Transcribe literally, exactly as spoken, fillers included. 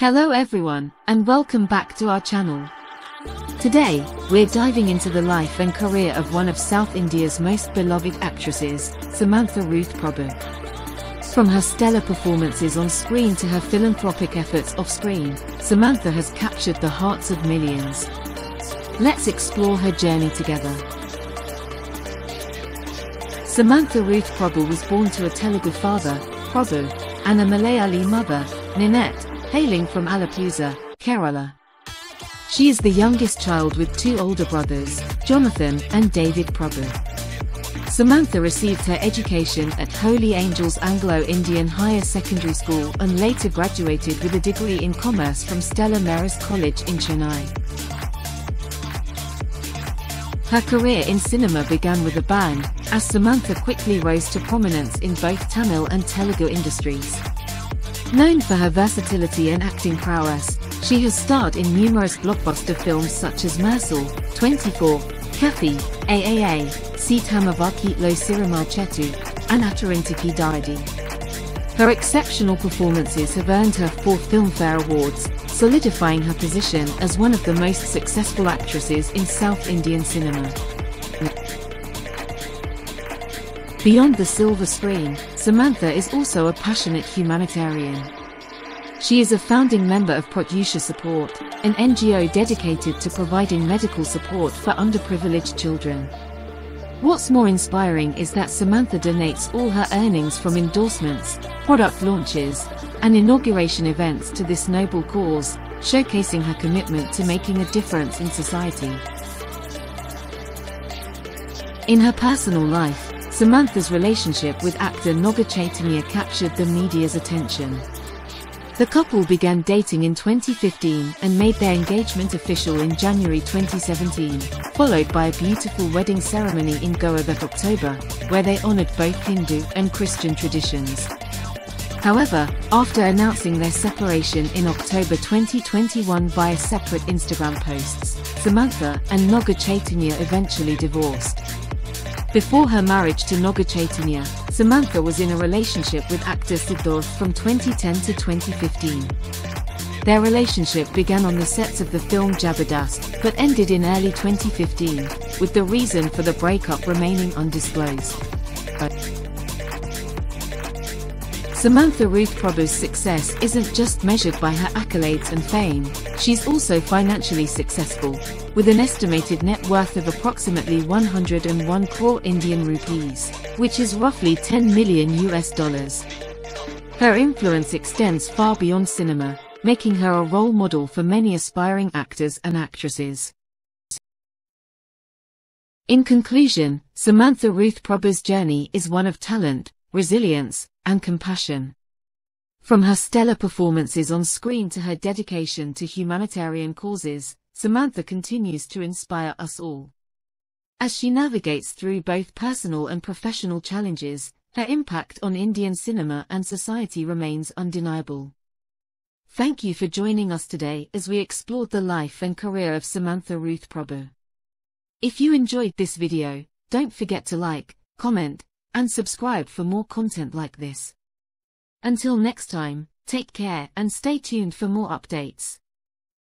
Hello everyone, and welcome back to our channel. Today, we're diving into the life and career of one of South India's most beloved actresses, Samantha Ruth Prabhu. From her stellar performances on screen to her philanthropic efforts off screen, Samantha has captured the hearts of millions. Let's explore her journey together. Samantha Ruth Prabhu was born to a Telugu father, Prabhu, and a Malayali mother, Ninette, hailing from Alappuzha, Kerala. She is the youngest child with two older brothers, Jonathan and David Prabhu. Samantha received her education at Holy Angels Anglo-Indian Higher Secondary School and later graduated with a degree in commerce from Stella Maris College in Chennai. Her career in cinema began with a bang, as Samantha quickly rose to prominence in both Tamil and Telugu industries. Known for her versatility and acting prowess, she has starred in numerous blockbuster films such as Mersal, twenty-four, Kathy, triple A, Sitamavarkitlo Sirimalchetu, and Atarintiki Daidi. Her exceptional performances have earned her four Filmfare Awards, solidifying her position as one of the most successful actresses in South Indian cinema. Beyond the silver screen, Samantha is also a passionate humanitarian. She is a founding member of Prodhusha Support, an N G O dedicated to providing medical support for underprivileged children. What's more inspiring is that Samantha donates all her earnings from endorsements, product launches, and inauguration events to this noble cause, showcasing her commitment to making a difference in society. In her personal life, Samantha's relationship with actor Naga Chaitanya captured the media's attention. The couple began dating in twenty fifteen and made their engagement official in January twenty seventeen, followed by a beautiful wedding ceremony in Goa that October, where they honored both Hindu and Christian traditions. However, after announcing their separation in October twenty twenty-one via separate Instagram posts, Samantha and Naga Chaitanya eventually divorced. Before her marriage to Naga Chaitanya, Samantha was in a relationship with actor Siddharth from twenty ten to twenty fifteen. Their relationship began on the sets of the film Jabardast, but ended in early twenty fifteen, with the reason for the breakup remaining undisclosed. Samantha Ruth Prabhu's success isn't just measured by her accolades and fame, she's also financially successful, with an estimated net worth of approximately one hundred one crore Indian rupees, which is roughly ten million U S dollars. Her influence extends far beyond cinema, making her a role model for many aspiring actors and actresses. In conclusion, Samantha Ruth Prabhu's journey is one of talent, resilience, and compassion. From her stellar performances on screen to her dedication to humanitarian causes, Samantha continues to inspire us all. As she navigates through both personal and professional challenges, her impact on Indian cinema and society remains undeniable. Thank you for joining us today as we explored the life and career of Samantha Ruth Prabhu. If you enjoyed this video, don't forget to like, comment, and subscribe for more content like this. Until next time, take care and stay tuned for more updates.